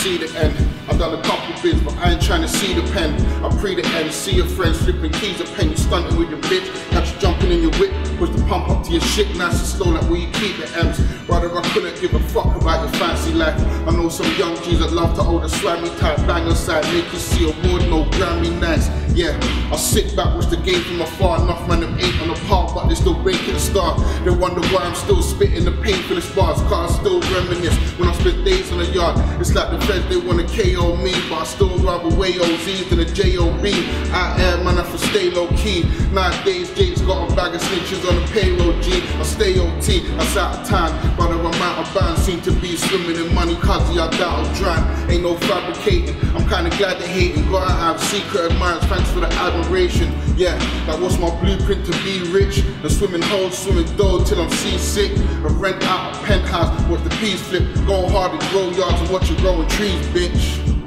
see the end. I've done a couple bits, but I ain't trying to see the pen. I pre the end, see your friends flipping keys of pen. You stunting with your bitch, catch you jumping in your whip. Push the pump up to your shit, nice and slow, like where you keep the M's. Brother, I couldn't give a fuck about your fancy life. I know some young G's that love to hold a swammy type. Bang your side, make you see a ward, no Grammy nights. Yeah, I sit back, watch the game from afar. Enough man, them ain't on the par, but they still breaking the star. They wonder why I'm still spitting the painfulest bars. Cars still reminisce when I spend days on the yard. It's like the feds, they wanna KO me, but I still rather way OZs than a JOB. Out air, man, I for stay low key. Nowadays, Jake's got a bag of snitches on the payroll, G. I stay OT, that's out of time. But the amount of bands seem to be swimming in money, cause I doubt I'll drown. Ain't no fabricating, I'm kinda glad they hating. Gotta have secret admirers, thanks for the admiration. Yeah, that was my blueprint to be rich. The swimming hole, swimming door till I'm seasick. I rent out a penthouse, watch the peas flip. Go hard in grow yards and watch you growing trees, bitch.